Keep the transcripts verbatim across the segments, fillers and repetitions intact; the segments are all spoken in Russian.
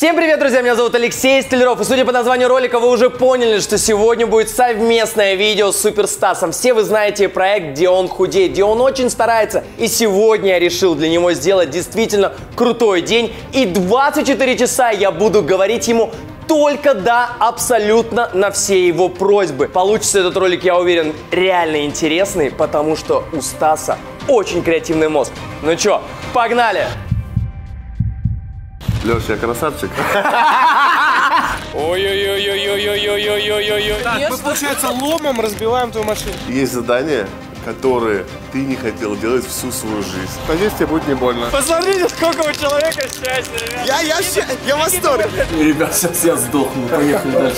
Всем привет, друзья! Меня зовут Алексей Столяров, и судя по названию ролика, вы уже поняли, что сегодня будет совместное видео с Супер Стасом. Все вы знаете проект, где он худеет, где он очень старается, и сегодня я решил для него сделать действительно крутой день, и двадцать четыре часа я буду говорить ему только да, абсолютно на все его просьбы. Получится этот ролик, я уверен, реально интересный, потому что у Стаса очень креативный мозг. Ну чё, погнали! Лёша, я красавчик. Ой-ой-ой-ой-ой-ой-ой-ой-ой-ой-ой. Так, мы, получается, ломом разбиваем твою машину. Есть задания, которые ты не хотел делать всю свою жизнь. Надеюсь, тебе будет не больно. Посмотрите, сколько у человека счастья, ребят. Я, я, я в восторге. Ребят, сейчас я сдохну. Поехали дальше.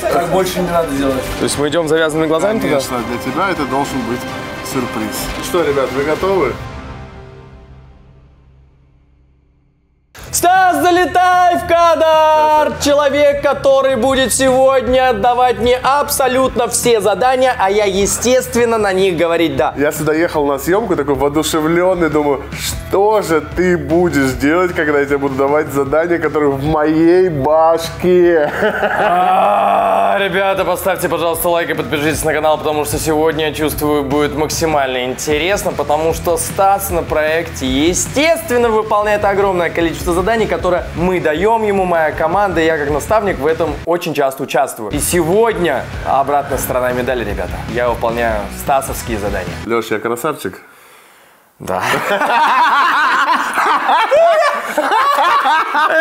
Так больше не надо делать. То есть мы идем завязанными глазами туда? Конечно, для тебя это должен быть сюрприз. Что, ребят, вы готовы? Стас, залетай в кадр! Человек, который будет сегодня отдавать мне абсолютно все задания, а я, естественно, на них говорить «да». Я сюда ехал на съемку, такой воодушевленный, думаю, что же ты будешь делать, когда я тебе буду давать задания, которые в моей башке? Ребята, поставьте, пожалуйста, лайк и подпишитесь на канал, потому что сегодня, я чувствую, будет максимально интересно, потому что Стас на проекте, естественно, выполняет огромное количество заданий, которое мы даем ему, моя команда, и я как наставник в этом очень часто участвую. И сегодня обратная сторона медали, ребята. Я выполняю стасовские задания. Леша, я красавчик? Да. Я,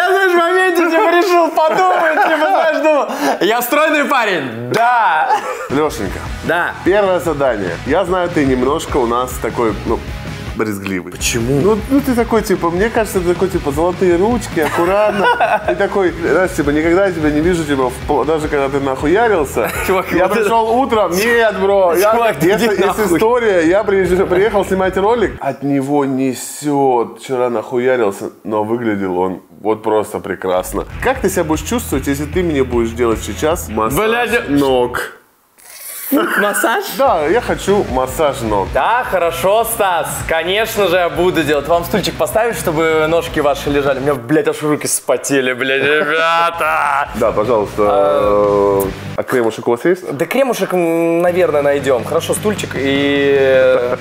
знаешь, в моменте типа решил подумать, типа, знаешь, думал, я стройный парень, да. Лешенька, да. Первое задание. Я знаю, ты немножко у нас такой, ну, брезгливый. Почему? Ну, ну, ты такой, типа, мне кажется, ты такой, типа, золотые ручки, аккуратно. Ты такой, знаешь, типа, никогда тебя не вижу, типа, в, даже когда ты нахуярился. Чувак, я вот пришел это... утром, нет, бро, чувак, я, если, если история, я приезжал, приехал снимать ролик, от него несет, вчера нахуярился, но выглядел он вот просто прекрасно. Как ты себя будешь чувствовать, если ты мне будешь делать сейчас массаж Блядь. ног? Массаж? Да, я хочу массаж ног. Да, хорошо, Стас. Конечно же, я буду делать. Вам стульчик поставить, чтобы ножки ваши лежали. У меня, блядь, аж руки вспотели, блядь, ребята. Да, пожалуйста. А кремушек у вас есть? Да кремушек, наверное, найдем. Хорошо, стульчик и...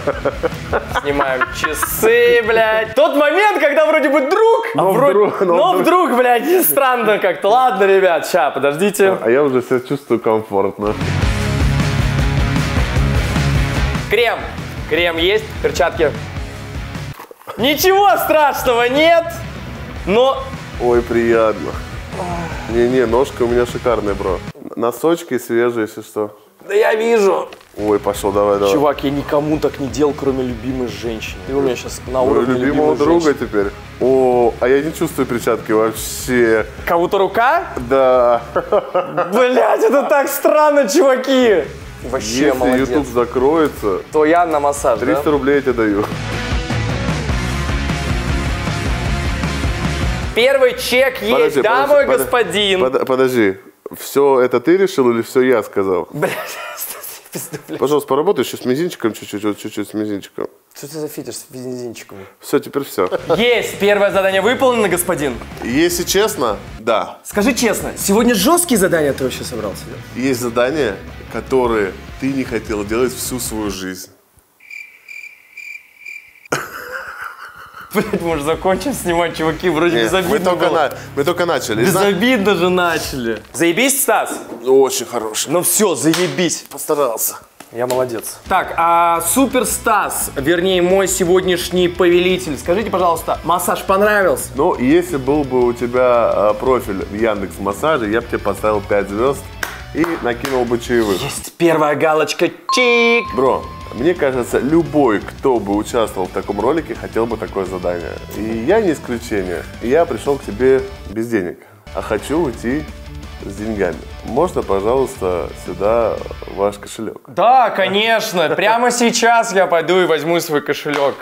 Снимаем часы, блядь. Тот момент, когда вроде бы друг, но вдруг, но вдруг, блядь, странно как-то. Ладно, ребят, сейчас, подождите. А я уже себя чувствую комфортно. Крем. Крем есть, перчатки. Ничего страшного нет, но... Ой, приятно. Не-не, ножка у меня шикарная, бро. Носочки свежие, если что. Да я вижу. Ой, пошел, давай, давай. Чувак, я никому так не делал, кроме любимой женщины. Ты у меня сейчас на уровне любимого друга теперь. О, а я не чувствую перчатки вообще. Кого-то рука? Да. Блять, это так странно, чуваки. Вообще, если молодец. YouTube закроется, то я на массаж, триста да? рублей я тебе даю. Первый чек подожди, есть, подожди, да, мой под... господин? Под... Подожди, все это ты решил или все я сказал? Блядь, пожалуйста, поработай еще с мизинчиком чуть-чуть, вот чуть-чуть с мизинчиком. Что ты за фитиш с мизинчиком? Все, теперь все. Есть, первое задание выполнено, господин. Если честно, да. Скажи честно, сегодня жесткие задания ты вообще собрался делать? Есть задания, которые ты не хотел делать всю свою жизнь. Блять, мы же закончим снимать, чуваки, вроде Нет, безобидно мы только, на... мы только начали. Безобидно же начали. Заебись, Стас? Очень хороший. Ну все, заебись. Постарался. Я молодец. Так, а Супер Стас, вернее, мой сегодняшний повелитель. Скажите, пожалуйста, массаж понравился? Ну, если был бы у тебя профиль в Яндекс.Массаже, я бы тебе поставил пять звезд. И накинул бы чаевых. Есть первая галочка. Чик! Бро, мне кажется, любой, кто бы участвовал в таком ролике, хотел бы такое задание. И я не исключение. Я пришел к тебе без денег, а хочу уйти с деньгами. Можно, пожалуйста, сюда ваш кошелек? Да, конечно. Прямо сейчас я пойду и возьму свой кошелек.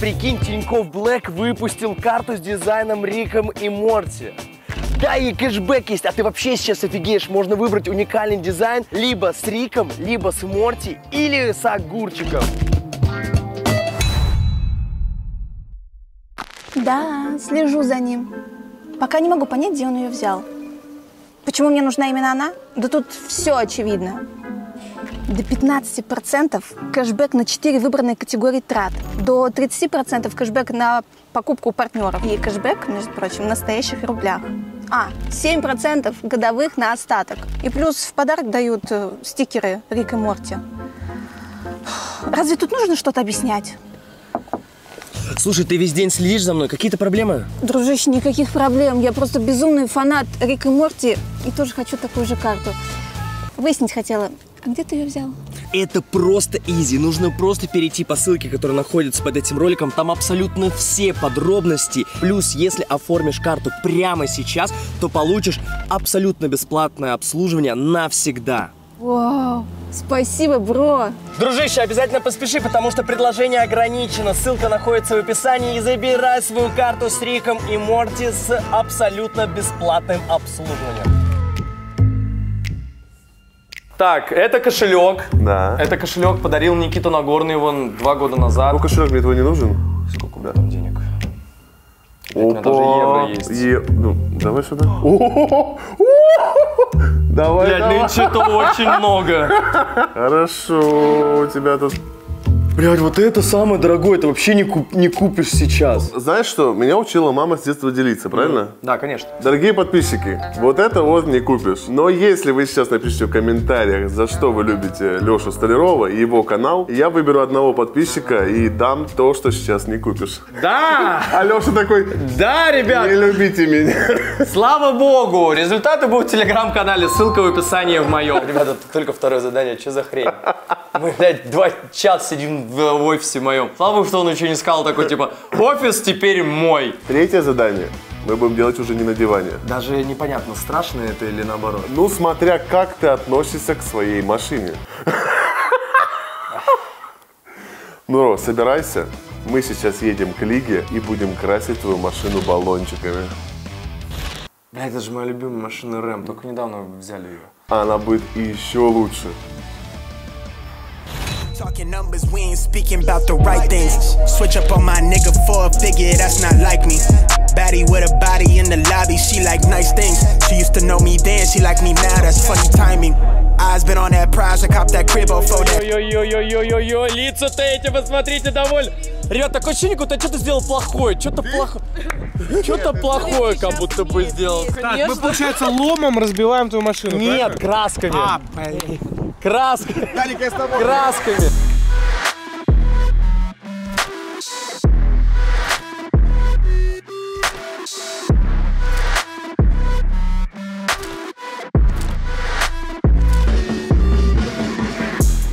Прикинь, Тинькофф Блэк выпустил карту с дизайном Риком и Морти. Да, и кэшбэк есть, а ты вообще сейчас офигеешь. Можно выбрать уникальный дизайн либо с Риком, либо с Морти, или с огурчиком. Да, слежу за ним. Пока не могу понять, где он ее взял. Почему мне нужна именно она? Да тут все очевидно. До пятнадцати процентов кэшбэк на четыре выбранные категории трат. До тридцати процентов кэшбэк на покупку у партнеров. И кэшбэк, между прочим, в настоящих рублях. А, семь процентов годовых на остаток. И плюс в подарок дают стикеры Рик и Морти. Разве тут нужно что-то объяснять? Слушай, ты весь день следишь за мной. Какие-то проблемы? Дружище, никаких проблем. Я просто безумный фанат Рик и Морти. И тоже хочу такую же карту. Выяснить хотела, а где ты ее взял? Это просто изи. Нужно просто перейти по ссылке, которая находится под этим роликом. Там абсолютно все подробности. Плюс, если оформишь карту прямо сейчас, то получишь абсолютно бесплатное обслуживание навсегда. Вау, спасибо, бро. Дружище, обязательно поспеши, потому что предложение ограничено. Ссылка находится в описании. И забирай свою карту с Риком и Морти с абсолютно бесплатным обслуживанием. Так, это кошелек. Да. Это кошелек подарил Никита Нагорный вон два года назад. Ну, кошелек мне твой не нужен. Сколько у меня там денег? Опа. У меня даже евро есть. Е... Ну, давай сюда. Давай, блядь, давай. Нынче-то очень много. Хорошо, у тебя тут... Блядь, вот это самое дорогое, ты вообще не, куп, не купишь сейчас. Знаешь что, меня учила мама с детства делиться, правильно? Да, конечно. Дорогие подписчики, вот это вот не купишь. Но если вы сейчас напишите в комментариях, за что вы любите Лешу Столярова и его канал, я выберу одного подписчика и дам то, что сейчас не купишь. Да! А Леша такой, да, ребят, не любите меня. Слава богу, результаты будут в телеграм-канале, ссылка в описании в моем. Ребята, только второе задание, что за хрень? Мы, блядь, два часа сидим в офисе моем. Слава богу, что он еще не сказал такой, типа, офис теперь мой. Третье задание мы будем делать уже не на диване. Даже непонятно, страшно это или наоборот. Ну, смотря как ты относишься к своей машине. Ну, собирайся. Мы сейчас едем к Лиге и будем красить твою машину баллончиками. Блядь, это же моя любимая машина Рэм. Только недавно взяли ее. Она будет еще лучше. Talking numbers, we ain't speaking about the right things. Switch up on my nigga for a figure, that's not like me. Baddie with a body in the lobby, she like nice things. She used to know me then, she like me now, that's funny timing. Eyes been on that prize, I cop that crib off for that. Ой-ой-ой-ой-ой-ой-ой, лица-то эти, посмотрите, довольны. Ребят, такое ощущение, будто что-то сделал плохое, что-то плохое. Что-то плохое, как будто бы сделал. Так, мы, получается, ломом разбиваем твою машину, нет, красками. А, блин. Красками, красками.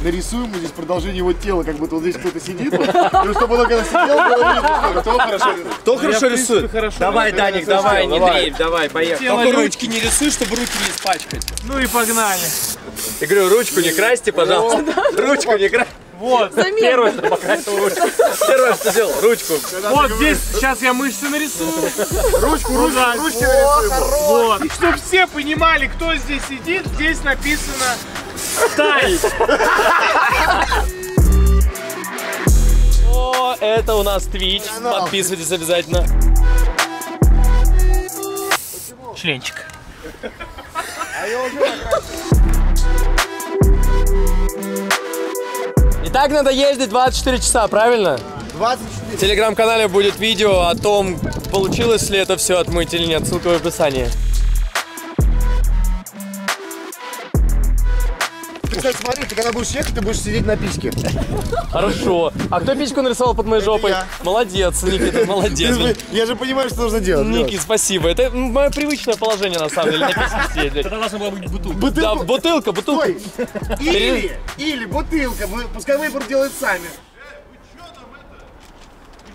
Нарисуем мы здесь продолжение его тела, как будто вот здесь кто-то сидит. И чтобы он когда сидел, было видно, кто хорошо рисует. Кто хорошо рисует? Давай, Даник, давай, не дрейф, давай, поехали. Только ручки не рисуй, чтобы руки не испачкать. Ну и погнали. Я говорю, ручку не красьте, пожалуйста. Ручку не красьте. Вот. Первое, что покрасил ручку. Первое, что сделал, ручку. Вот здесь, сейчас я мышцы нарисую. Ручку, ручки нарисую. Вот. И чтобы все понимали, кто здесь сидит, здесь написано... Тай! О, это у нас Twitch. Подписывайтесь обязательно. Членчик. И так надо ездить двадцать четыре часа, правильно? двадцать четыре. В телеграм-канале будет видео о том, получилось ли это все отмыть или нет. Ссылка в описании. Кстати, смотри, ты когда будешь ехать, ты будешь сидеть на письке. Хорошо. А кто письку нарисовал под моей жопой? Я. Молодец, Никита, молодец. Ты, я же понимаю, что нужно делать. Ники, спасибо. Это мое привычное положение, на самом деле, на письке сидеть. Это должна была быть бутылка. Бутылку? Да, бутылка, бутылка. Ой. Или, или бутылка, пускай выбор делают сами.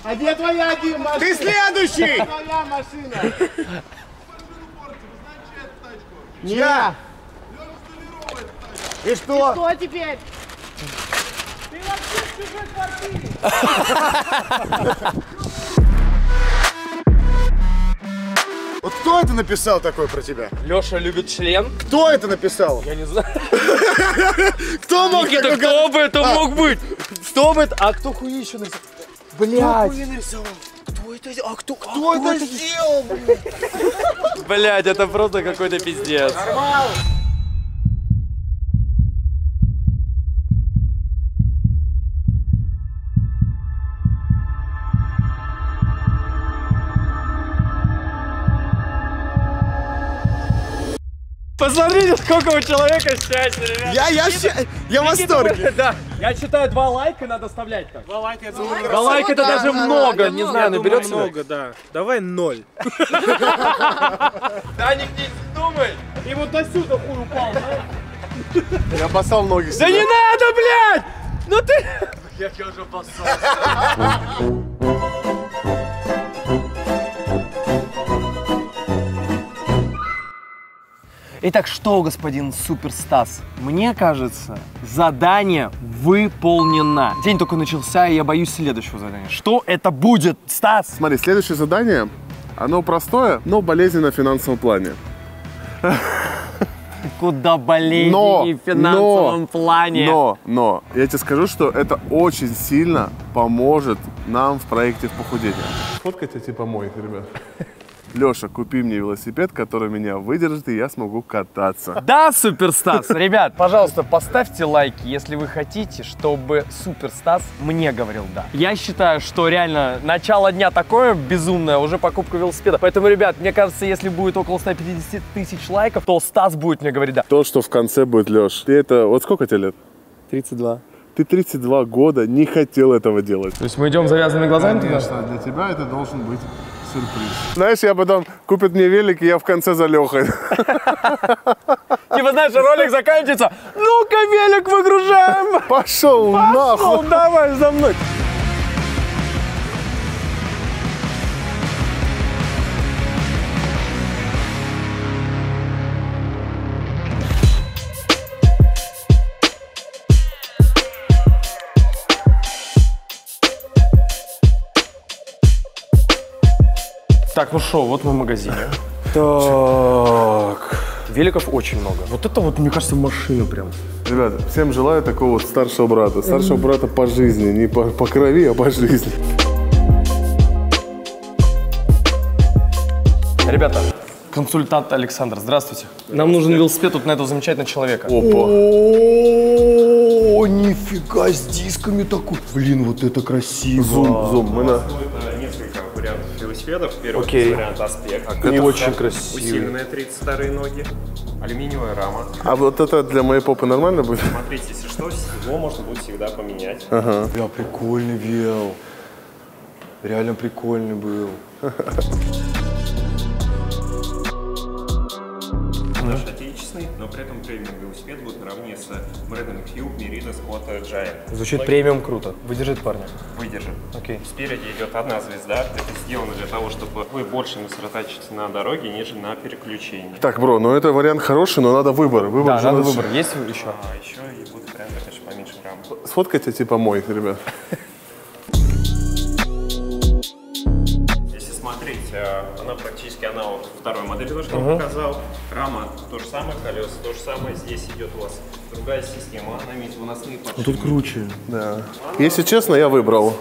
А где твоя один машина? Ты следующий! Твоя машина. Я. И что? И что теперь? Ты вообще в чужой квартире. Вот кто Кто это написал такой про тебя? Леша любит член. Кто это написал? Я не знаю. Кто мог такой? Кто бы это мог быть? Кто бы это? А кто хуй еще нарисовал? Блядь. Кто хуй нарисовал? Кто это сделал? А кто, кто, а кто это, это сделал? Блядь, это просто какой-то пиздец. Нормально. Посмотрите, сколько у человека счастья, ребята. Я, я, Никита, я, я в восторге. Да. Я считаю, два лайка надо оставлять так. Два лайка, я думаю, два лайка это даже много, не знаю, наберется много, да. Давай ноль. Да, Никита, думай. И вот до сюда хуй упал, да? Я обоссал ноги. Да не надо, блядь! Ну ты... Я тебя уже обоссал. Итак, что, господин Супер Стас? Мне кажется, задание выполнено. День только начался, и я боюсь следующего задания. Что это будет, Стас? Смотри, следующее задание, оно простое, но болезненно в финансовом плане. Куда болезненнее в финансовом но, плане. Но, но, я тебе скажу, что это очень сильно поможет нам в проекте похудения. Фоткайте типа моих, ребят. Леша, купи мне велосипед, который меня выдержит, и я смогу кататься. Да, Супер Стас! Ребят, пожалуйста, поставьте лайки, если вы хотите, чтобы Супер Стас мне говорил «да». Я считаю, что реально начало дня такое безумное, уже покупка велосипеда. Поэтому, ребят, мне кажется, если будет около ста пятидесяти тысяч лайков, то Стас будет мне говорить «да». То, что в конце будет, Леш, ты это... Вот сколько тебе лет? тридцать два. Ты тридцать два года не хотел этого делать. То есть мы идем завязанными глазами? Конечно, для тебя это должен быть... сюрприз. Знаешь, я потом купит мне велик, и я в конце за Лехой. Типа, знаешь, ролик заканчивается. Ну-ка, велик выгружаем. Пошел нахуй. Давай за мной. Так, ну шо, вот мы в магазине. Так. Великов очень много. Вот это вот, мне кажется, машина прям. Ребята, всем желаю такого вот старшего брата. Старшего брата по жизни. Не по, по крови, а по жизни. Ребята, консультант Александр, здравствуйте. Нам нужен велосипед вот на этого замечательного человека. Опа. О, нифига, с дисками такой. Блин, вот это красиво. Зум, зум. Мы на... несколько вариантов велосипедов. Первый okay. вариант аспект. А не очень красиво. Усиленные тридцать вторые ноги. Алюминиевая рама. А вот это для моей попы нормально будет? Смотрите, если что, его можно будет всегда поменять. Ага. Бля, прикольный вел. Реально прикольный был. Отечественный, но при этом премиум велосипед будет наравне с брендом Хью, Мерида, Скотта, Giant. Звучит Логично. Премиум круто. Выдержит парня? Выдержит. Окей. Спереди идет одна звезда. Это сделано для того, чтобы вы больше насредотачивались на дороге, нежели на переключении. Так, бро, ну это вариант хороший, но надо выбор. Выбор да, же надо выбор. Есть еще? А, еще и будут варианты, конечно, поменьше рамы. Сфоткайте типа моих, ребят. Она практически аналог второй модели, то, что я показал. Рама то же самое, колеса то же самое. Здесь идет у вас другая система, она имеет выносные подшипники. Тут круче, да. Она... Если честно, я выбрал.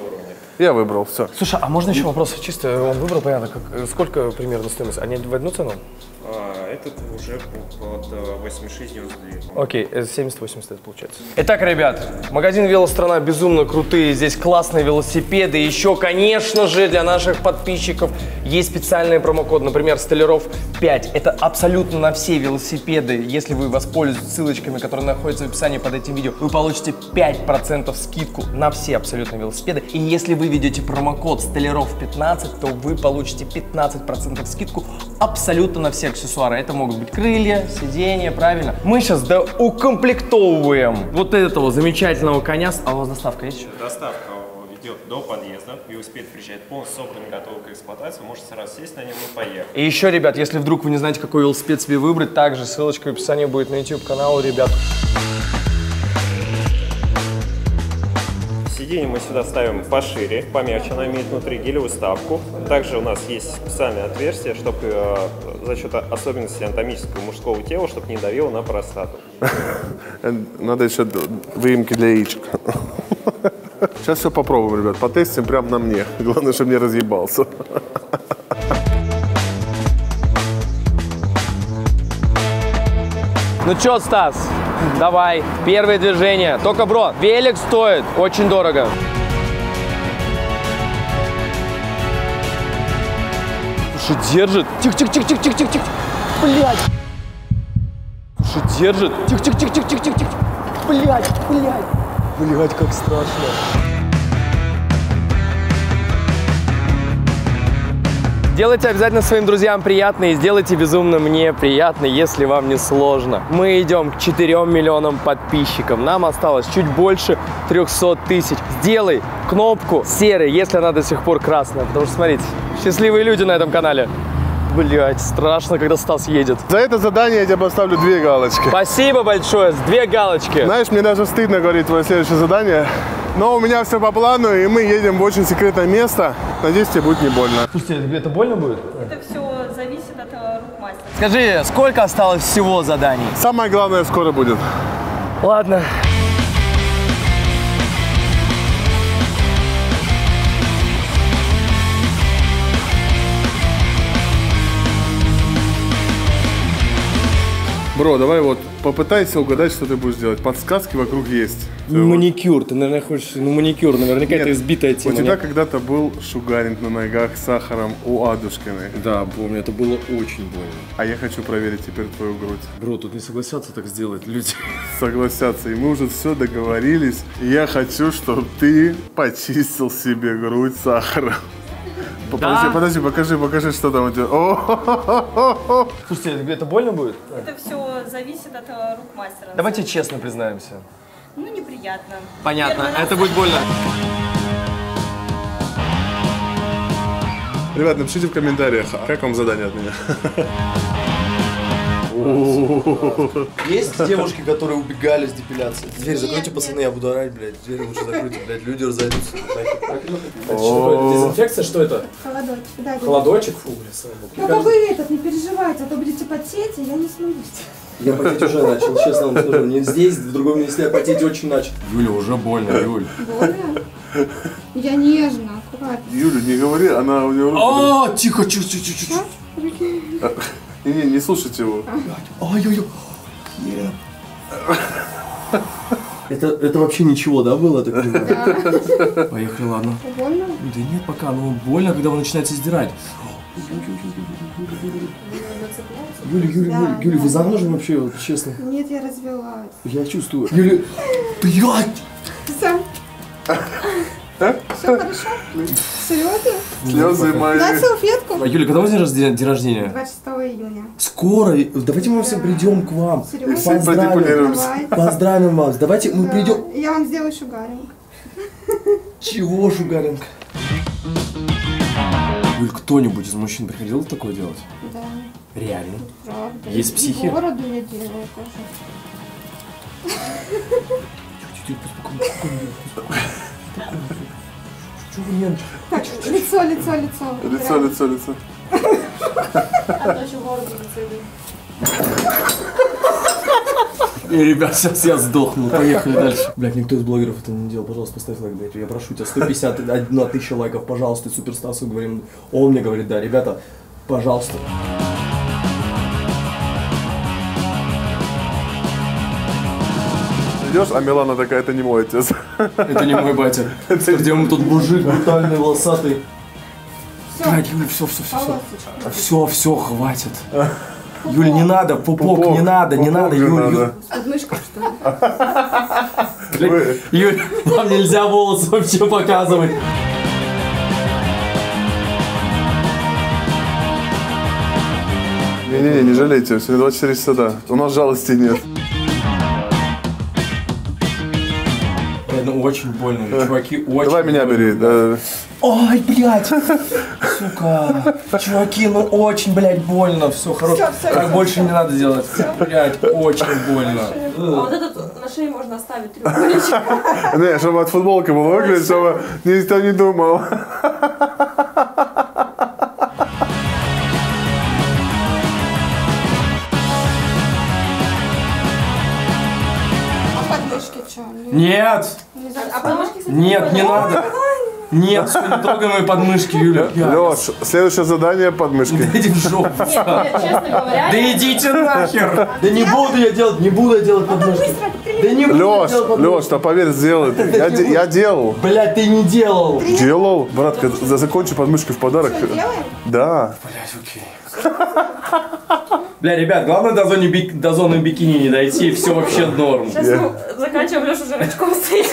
Я выбрал, все. Слушай, а можно еще вопрос? Чисто он выбрал, понятно, как, сколько примерно стоимость? Они в одну цену? А, этот уже под восемьдесят шесть девяносто девять. Окей, семьдесят восемьдесят это получается. Итак, ребят, магазин «Велострана» безумно крутые. Здесь классные велосипеды. Еще, конечно же, для наших подписчиков есть специальный промокод. Например, Столяров пять. Это абсолютно на все велосипеды. Если вы воспользуетесь ссылочками, которые находятся в описании под этим видео, вы получите пять процентов скидку на все абсолютно велосипеды. И если вы введете промокод Столяров пятнадцать, то вы получите пятнадцать процентов скидку абсолютно на все аксессуары. Это могут быть крылья, сиденья, правильно. Мы сейчас доукомплектовываем вот этого замечательного коня. А у вас доставка есть еще? Доставка идет до подъезда. Велосипед приезжает полностью собранный, готовый к эксплуатации. Вы можете сразу сесть на него и поехать. И еще, ребят, если вдруг вы не знаете, какой велосипед себе выбрать, также ссылочка в описании будет на YouTube канал, ребят. Сиденье мы сюда ставим пошире, помягче, она имеет внутри гелевую ставку. Также у нас есть специальное отверстие, чтобы э, за счет особенностей анатомического мужского тела, чтобы не давило на простату. Надо еще выемки для яичек. Сейчас все попробуем, ребят, потестим прямо на мне. Главное, чтобы не разъебался. Ну чё, Стас, давай, первое движение. Только, бро, велик стоит очень дорого. Слушай, держит. Тихо-тихо-тихо-тихо-тихо-тихо. Блядь. Слушай, держит. Тихо-тихо-тихо-тихо-тихо-тихо. Блядь, блядь. Блядь, как страшно. Делайте обязательно своим друзьям приятно и сделайте безумно мне приятно, если вам не сложно. Мы идем к четырём миллионам подписчиков. Нам осталось чуть больше трёхсот тысяч. Сделай кнопку серой, если она до сих пор красная. Потому что, смотрите, счастливые люди на этом канале. Блять, страшно, когда Стас едет. За это задание я тебе поставлю две галочки. Спасибо большое, две галочки. Знаешь, мне даже стыдно говорить твое следующее задание. Но у меня все по плану, и мы едем в очень секретное место. Надеюсь, тебе будет не больно. Слушайте, это больно будет? Это все зависит от рук мастера. Скажи, сколько осталось всего заданий? Самое главное скоро будет. Ладно. Бро, давай вот попытайся угадать, что ты будешь делать. Подсказки вокруг есть. Ты маникюр, вот... ты, наверное, хочешь... Ну, маникюр, наверняка. Нет, это избитая тема. У тебя когда-то был шугаринг на ногах с сахаром у Адушкиной. Да, помню, это было очень больно. А я хочу проверить теперь твою грудь. Бро, тут не согласятся так сделать люди. Согласятся, и мы уже все договорились. И я хочу, чтобы ты почистил себе грудь сахаром. Да? Подожди, подожди, покажи, покажи, что там у тебя. О-хо-хо-хо-хо-хо. Слушайте, это больно будет? Это все зависит от рук мастера. Давайте честно признаемся. Ну, неприятно. Понятно, Первый это раз... будет больно. Ребят, напишите в комментариях, как вам задание от меня. Есть девушки, которые убегали с депиляцией? Дверь закройте, пацаны, я буду орать, блядь. Дверь лучше закройте, блядь, люди разойдутся. Дезинфекция, что это? Холодочек. Холодочек? Фу, блядь, слава богу. Ну-ка вы этот, не переживайте, а то будете потеть, и я не смогу. Я потеть уже начал, честно вам скажу. Мне здесь, в другом месте я потеть очень начал. Юля, уже больно, Юль. Больно? Я нежно, аккуратно. Юля, не говори, она у нее... О, тихо, чуть чуть чуть чуть. Не, не, не слушайте его. Ой-ой-ой. Это, это вообще ничего, да, было? Так, да. Поехали, ладно. Больно? Да нет, пока. Ну, больно, когда вы начинаете сдирать. Юля, Юля, да, Юля, да, Юля, вы замужем вообще, вот, честно? Нет, я развелась. Я чувствую. Юля, блядь! Сам. А? Все хорошо? Слезы? Слезы мои. Дай салфетку. А, Юля, когда у вас день рождения? двадцать шестого июня. Скоро. Давайте мы все придем к вам. Поздравим. Поздравим вас. Давайте мы придем. Я вам сделаю шугаринг. Чего шугаринг? Юль, кто-нибудь из мужчин приходил такое делать? Да. Реально? Правда. Есть психи? Бороду я делаю тоже. Чуть-чуть так, лицо, лицо, лицо. Лицо, лицо, лицо. А то еще город лицо. Ребят, сейчас я сдохну. Поехали дальше. Блядь, никто из блогеров это не делал. Пожалуйста, поставь лайк, блядь. Я прошу тебя, сто пятьдесят одна тысяча лайков, пожалуйста. Супер Стасу говорим. Он мне говорит, да, ребята, пожалуйста. А Милана такая, это не мой отец. Это не мой батя. Где он тут мужик, брутальный, волосатый. Блядь, Юля, все, все, все, все. Все, все, хватит. Юля, не надо, пупок, не надо, не надо, Юля. Подмышка, что ли? Юля, вам нельзя волосы вообще показывать. Не-не-не, не жалейте, сегодня двадцать четыре часа, да. У нас жалости нет. очень больно, чуваки очень Давай меня больно. бери. Да. Ой, блядь, сука, чуваки, ну очень, блядь, больно, все, хорошо. Так больше все. не надо делать, все. блядь, очень больно. А вот этот на шее можно оставить треугольничек. Не, чтобы от футболки было выглядеть, чтобы никто не думал. Нет! Нет, не надо! Нет, что не трогаем мои подмышки, Юля. Лёш, следующее задание подмышки. Да иди в жопу. Нет, честно говоря. Да идите нахер! Да не буду я делать, не буду я делать подмышки. Да не буду я делать подмышки. Лёш, да поверь, сделай. Я делал. Блядь, ты не делал. Делал. Братка, закончи подмышки в подарок. Да. Блядь, окей. Бля, ребят, главное до зоны, бик... до зоны бикини не дойти, все вообще норм. Сейчас yeah. ну, заканчиваем, Леша уже рычком стоит.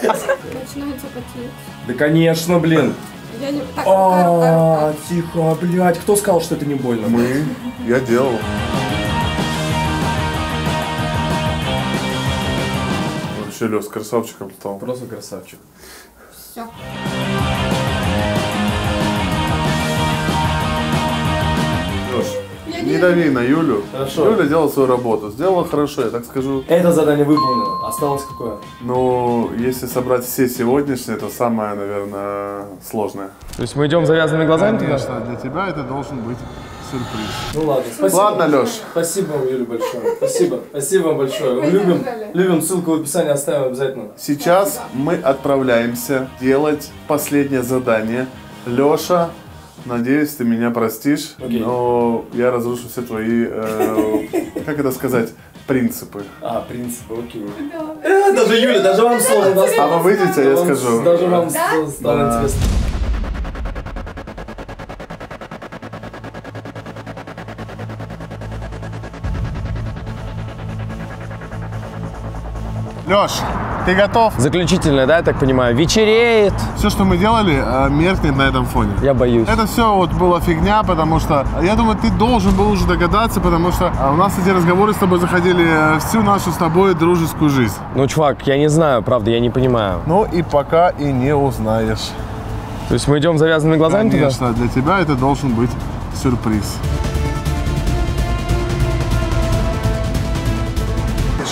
Начинается потеть. Да конечно, блин. Я не... так, а -а -а, тихо, блядь. Кто сказал, что это не больно? Мы. Я делал. Вообще, Лёш, красавчик облетал. Просто красавчик. Все. Не дави на Юлю. Хорошо. Юля делала свою работу. Сделала хорошо, я так скажу. Это задание выполнено. Осталось какое? Ну, если собрать все сегодняшние, то самое, наверное, сложное. То есть мы идем завязанными глазами? Конечно, для тебя это должен быть сюрприз. Ну ладно, спасибо. Ладно, Леш. Спасибо вам, Юля, большое. Спасибо. Спасибо вам большое. Любим, любим. Ссылку в описании оставим обязательно. Сейчас спасибо. Мы отправляемся делать последнее задание. Леша. Надеюсь, ты меня простишь, okay. но я разрушу все твои, э, как это сказать, принципы. А, принципы, окей. Э, даже Юля, даже вам сложно. Да, а вы выйдете, я скажу. Даже вам да? стало да. интересно. Леш, ты готов? Заключительное, да, я так понимаю? Вечереет. Все, что мы делали, меркнет на этом фоне. Я боюсь. Это все вот была фигня, потому что, я думаю, ты должен был уже догадаться, потому что у нас эти разговоры с тобой заходили всю нашу с тобой дружескую жизнь. Ну, чувак, я не знаю, правда, я не понимаю. Ну и пока и не узнаешь. То есть мы идем завязанными глазами? Конечно, туда? Для тебя это должен быть сюрприз.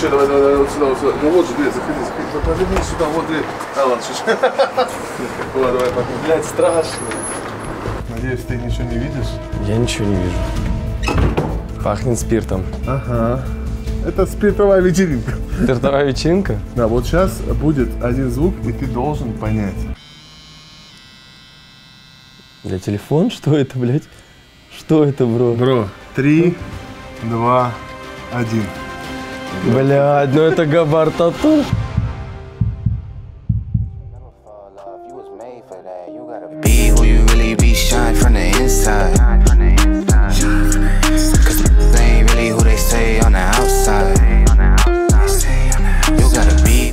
Давай, давай, давай, вот сюда, вот сюда. Ну вот же, блядь, заходи, заходи. Поверни сюда, вот дверь. А, ладно, шишка. Давай, давай, потом. Блядь, страшно. Надеюсь, ты ничего не видишь? Я ничего не вижу. Пахнет спиртом. Ага. Это спиртовая вечеринка. Спиртовая вечеринка? Да, вот сейчас будет один звук, и ты должен понять. Бля, телефон? Что это, блядь? Что это, бро? Бро, три, два, один. Блядь, ну это Габар Тату.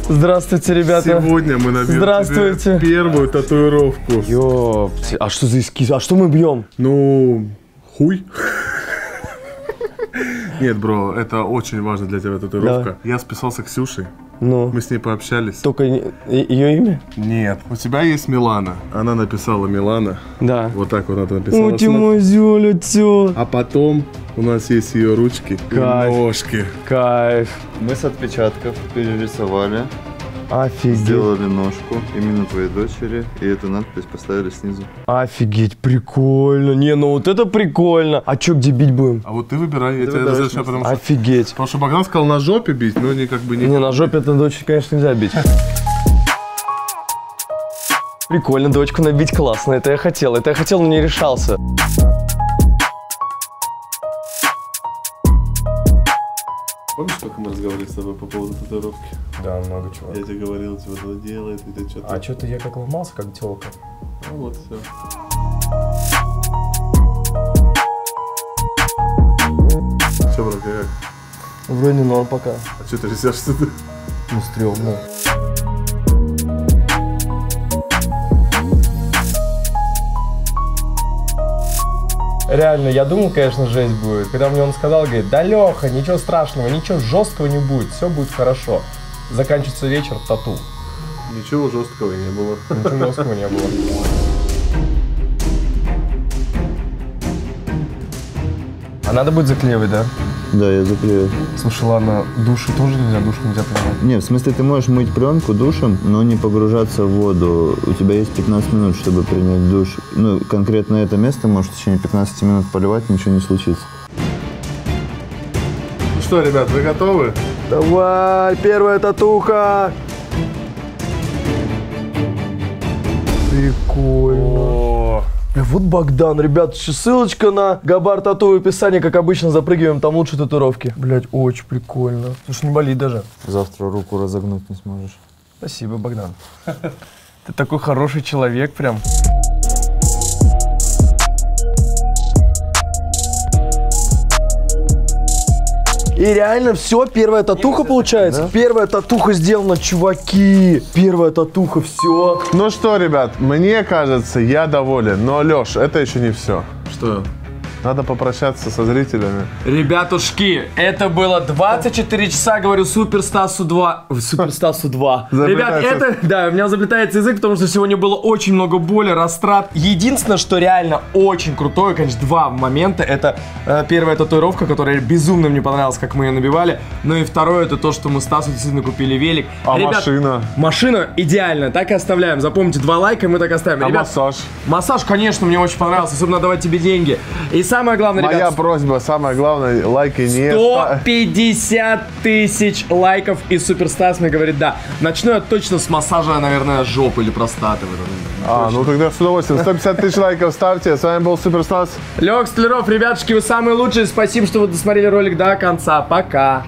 Здравствуйте, ребята. Сегодня мы набьем первую татуировку. Ёпти, а что за эскиз? А что мы бьем? Ну, хуй. Нет, бро, это очень важно для тебя татуировка. Да. Я списался с Ксюшей, но. мы с ней пообщались. Только ее имя? Нет. У тебя есть Милана. Она написала Милана. Да. Вот так вот она написала. Ути мой зюлю, тю. А потом у нас есть ее ручки Кайф. и ножки. Кайф. Мы с отпечатков перерисовали. Офигеть. Сделали ножку, именно твоей дочери, и эту надпись поставили снизу. Офигеть, прикольно. Не, ну вот это прикольно. А чё, где бить будем? А вот ты выбирай, я тебя разрешаю, потому что... Офигеть. Потому что Богдан сказал на жопе бить, но не как бы... Не, не на жопе это дочь, конечно, нельзя бить. Прикольно, дочку набить классно, это я хотел, это я хотел, но не решался. Помнишь, как мы разговаривали с тобой по поводу татуировки? Да, много чего. Я тебе говорил, тебе это делает, и ты что-то... А что-то я как ломался, как телка. Ну вот, все. Что, брат, как? Вроде норм пока. А что ты рисешься ты? Ну, стрёмно. Реально, я думал, конечно, жесть будет. Когда мне он сказал, говорит, да Леха, ничего страшного, ничего жесткого не будет, все будет хорошо. Заканчивается вечер тату. Ничего жесткого не было. Ничего жесткого не было. А надо будет заклеивать, да? Да, я заклею. Слушай, ладно, души тоже нельзя, душу нельзя принимать? Не, в смысле, ты можешь мыть пленку душем, но не погружаться в воду. У тебя есть пятнадцать минут, чтобы принять душ. Ну, конкретно это место может в течение пятнадцати минут поливать, ничего не случится. Ну что, ребят, вы готовы? Давай, первая татуха! Прикольно. О-о-о. Вот Богдан, ребят, ссылочка на Габар Тату в описании, как обычно, запрыгиваем, там лучше татуировки. Блять, очень прикольно. Слушай, не болит даже. Завтра руку разогнуть не сможешь. Спасибо, Богдан. Ты такой хороший человек прям. И реально все, первая татуха получается. Да? Первая татуха сделана, чуваки. Первая татуха, все. Ну что, ребят, мне кажется, я доволен. Но, Леш, это еще не все. Что? Надо попрощаться со зрителями. Ребятушки, это было двадцать четыре часа, говорю, Супер Стасу два. Супер Стасу два. Ребят, это... Да, у меня заплетается язык, потому что сегодня было очень много боли, растрат. Единственное, что реально очень крутое, конечно, два момента. Это э, первая татуировка, которая безумно мне понравилась, как мы ее набивали. Ну и второе, это то, что мы Стасу действительно купили велик. А ребят, машина? Машина идеальна, так и оставляем. Запомните, два лайка, мы так оставим. А ребят, массаж? Массаж, конечно, мне очень понравился. Особенно давать тебе деньги. И самое главное, ребята... Моя просьба, самое главное, лайки не... сто пятьдесят тысяч лайков, и Супер Стас мне говорит, да. Начну я точно с массажа, наверное, жопы или простаты. А, точно. Ну тогда с удовольствием. сто пятьдесят тысяч лайков ставьте. С вами был Супер Стас. Лёх Столяров, ребятушки, вы самые лучшие. Спасибо, что вы досмотрели ролик до конца. Пока.